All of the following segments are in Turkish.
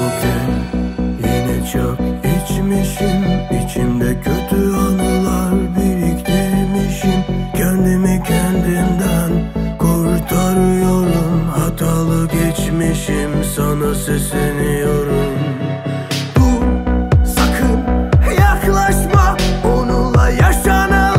bugün yine çok içmişim, içimde kötü anılar biriktirmişim. Kendimi kendimden kurtarıyorum, hatalı geçmişim, sana sesleniyorum. Dur, sakın yaklaşma, onunla yaşanan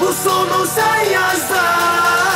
bu sonu sen yazdın.